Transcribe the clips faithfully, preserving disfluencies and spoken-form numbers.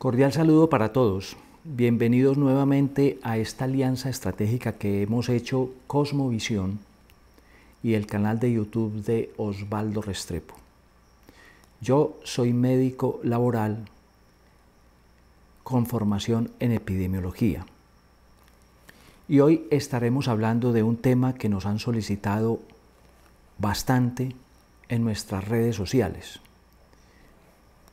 Cordial saludo para todos. Bienvenidos nuevamente a esta alianza estratégica que hemos hecho Cosmovisión y el canal de YouTube de Oswaldo Restrepo. Yo soy médico laboral con formación en epidemiología. Y hoy estaremos hablando de un tema que nos han solicitado bastante en nuestras redes sociales.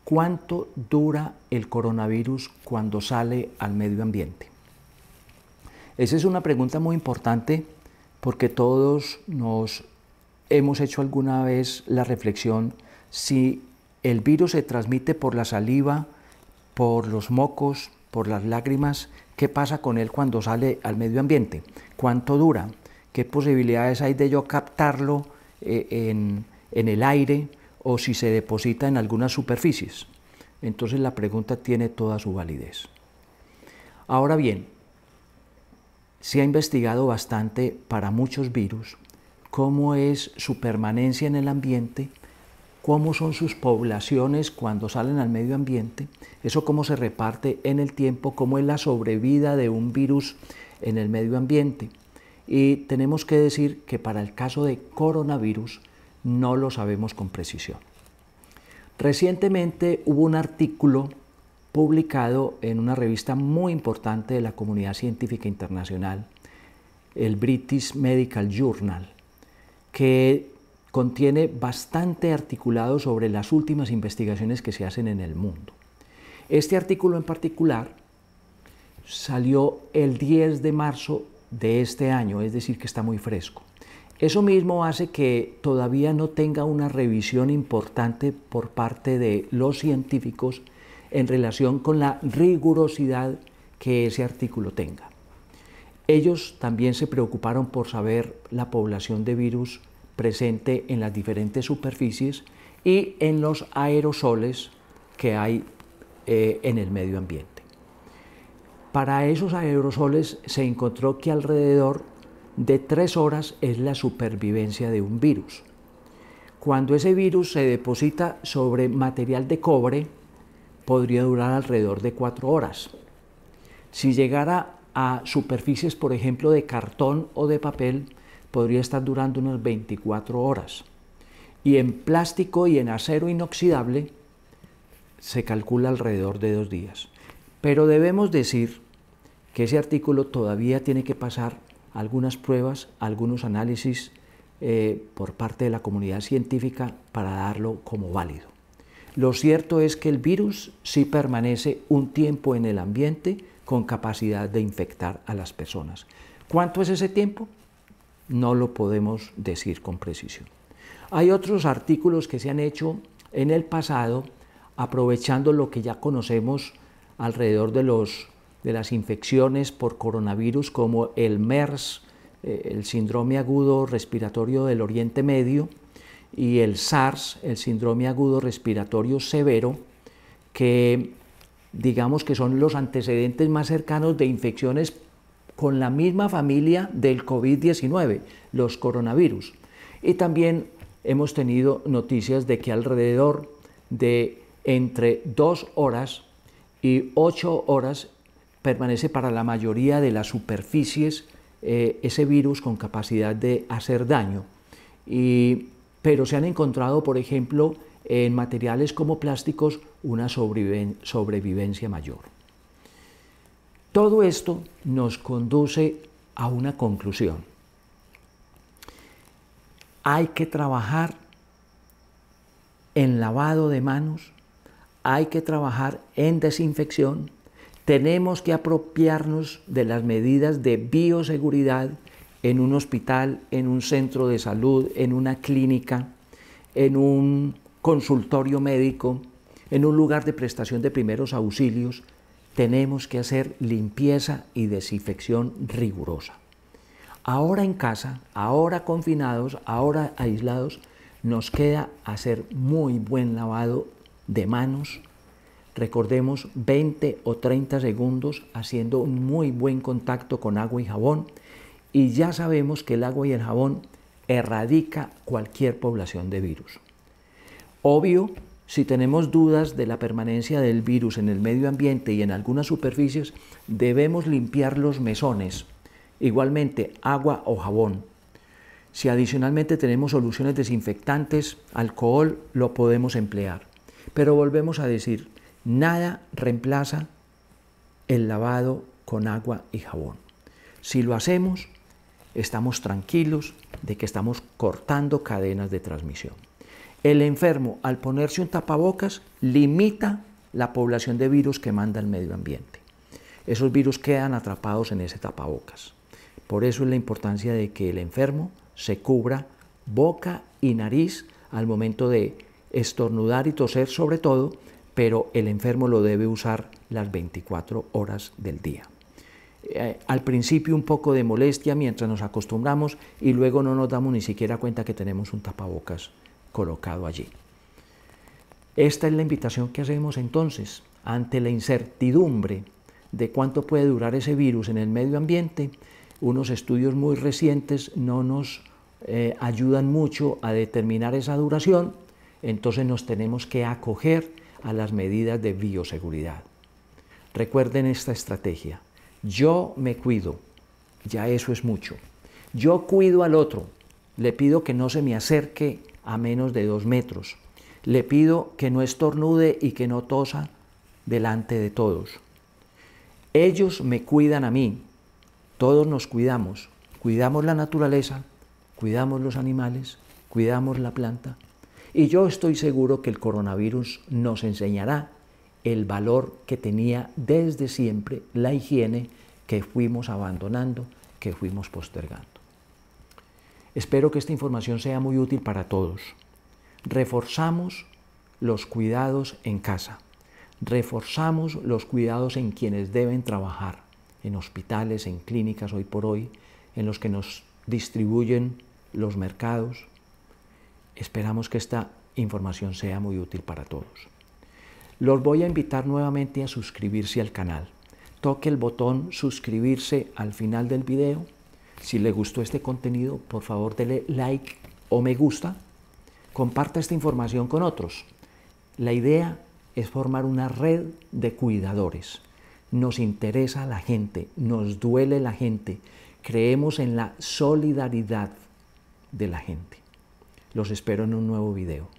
¿Cuánto dura el coronavirus cuando sale al medio ambiente? Esa es una pregunta muy importante porque todos nos hemos hecho alguna vez la reflexión si el virus se transmite por la saliva, por los mocos, por las lágrimas, ¿qué pasa con él cuando sale al medio ambiente? ¿Cuánto dura? ¿Qué posibilidades hay de yo captarlo en, en el aire? O si se deposita en algunas superficies. Entonces la pregunta tiene toda su validez. Ahora bien, se ha investigado bastante para muchos virus cómo es su permanencia en el ambiente, cómo son sus poblaciones cuando salen al medio ambiente, eso cómo se reparte en el tiempo, cómo es la sobrevida de un virus en el medio ambiente. Y tenemos que decir que para el caso de coronavirus, no lo sabemos con precisión. Recientemente hubo un artículo publicado en una revista muy importante de la comunidad científica internacional, el British Medical Journal, que contiene bastante articulado sobre las últimas investigaciones que se hacen en el mundo. Este artículo en particular salió el diez de marzo de este año, es decir, que está muy fresco. Eso mismo hace que todavía no tenga una revisión importante por parte de los científicos en relación con la rigurosidad que ese artículo tenga. Ellos también se preocuparon por saber la población de virus presente en las diferentes superficies y en los aerosoles que hay eh, en el medio ambiente. Para esos aerosoles se encontró que alrededor de tres horas es la supervivencia de un virus. Cuando ese virus se deposita sobre material de cobre, podría durar alrededor de cuatro horas. Si llegara a superficies, por ejemplo, de cartón o de papel, podría estar durando unas veinticuatro horas. Y en plástico y en acero inoxidable, se calcula alrededor de dos días. Pero debemos decir que ese artículo todavía tiene que pasar algunas pruebas, algunos análisis eh, por parte de la comunidad científica para darlo como válido. Lo cierto es que el virus sí permanece un tiempo en el ambiente con capacidad de infectar a las personas. ¿Cuánto es ese tiempo? No lo podemos decir con precisión. Hay otros artículos que se han hecho en el pasado aprovechando lo que ya conocemos alrededor de los de las infecciones por coronavirus como el MERS, el síndrome agudo respiratorio del Oriente Medio, y el SARS, el síndrome agudo respiratorio severo, que digamos que son los antecedentes más cercanos de infecciones con la misma familia del COVID diecinueve, los coronavirus. Y también hemos tenido noticias de que alrededor de entre dos horas y ocho horas permanece para la mayoría de las superficies eh, ese virus con capacidad de hacer daño. Y, pero se han encontrado, por ejemplo, en materiales como plásticos, una sobreviven- sobrevivencia mayor. Todo esto nos conduce a una conclusión. Hay que trabajar en lavado de manos, hay que trabajar en desinfección. Tenemos que apropiarnos de las medidas de bioseguridad en un hospital, en un centro de salud, en una clínica, en un consultorio médico, en un lugar de prestación de primeros auxilios. Tenemos que hacer limpieza y desinfección rigurosa. Ahora en casa, ahora confinados, ahora aislados, nos queda hacer muy buen lavado de manos. Recordemos veinte o treinta segundos haciendo un muy buen contacto con agua y jabón, y ya sabemos que el agua y el jabón erradica cualquier población de virus. Obvio Si tenemos dudas de la permanencia del virus en el medio ambiente y en algunas superficies, debemos limpiar los mesones, igualmente agua o jabón. Si adicionalmente tenemos soluciones desinfectantes, alcohol, lo podemos emplear. Pero volvemos a decir, nada reemplaza el lavado con agua y jabón. Si lo hacemos, estamos tranquilos de que estamos cortando cadenas de transmisión. El enfermo, al ponerse un tapabocas, limita la población de virus que manda al medio ambiente. Esos virus quedan atrapados en ese tapabocas. Por eso es la importancia de que el enfermo se cubra boca y nariz al momento de estornudar y toser sobre todo, pero el enfermo lo debe usar las veinticuatro horas del día. Eh, al principio un poco de molestia mientras nos acostumbramos y luego no nos damos ni siquiera cuenta que tenemos un tapabocas colocado allí. Esta es la invitación que hacemos entonces ante la incertidumbre de cuánto puede durar ese virus en el medio ambiente. Unos estudios muy recientes no nos eh, ayudan mucho a determinar esa duración, entonces nos tenemos que acoger a las medidas de bioseguridad. Recuerden esta estrategia: yo me cuido, ya eso es mucho. Yo cuido al otro, le pido que no se me acerque a menos de dos metros, le pido que no estornude y que no tosa delante de todos. Ellos me cuidan a mí, todos nos cuidamos, cuidamos la naturaleza, cuidamos los animales, cuidamos la planta, y yo estoy seguro que el coronavirus nos enseñará el valor que tenía desde siempre la higiene que fuimos abandonando, que fuimos postergando. Espero que esta información sea muy útil para todos. Reforzamos los cuidados en casa, reforzamos los cuidados en quienes deben trabajar, en hospitales, en clínicas hoy por hoy, en los que nos distribuyen los mercados. Esperamos que esta información sea muy útil para todos. Los voy a invitar nuevamente a suscribirse al canal. Toque el botón suscribirse al final del video. Si le gustó este contenido, por favor dele like o me gusta. Comparta esta información con otros. La idea es formar una red de cuidadores. Nos interesa la gente, nos duele la gente. Creemos en la solidaridad de la gente. Los espero en un nuevo video.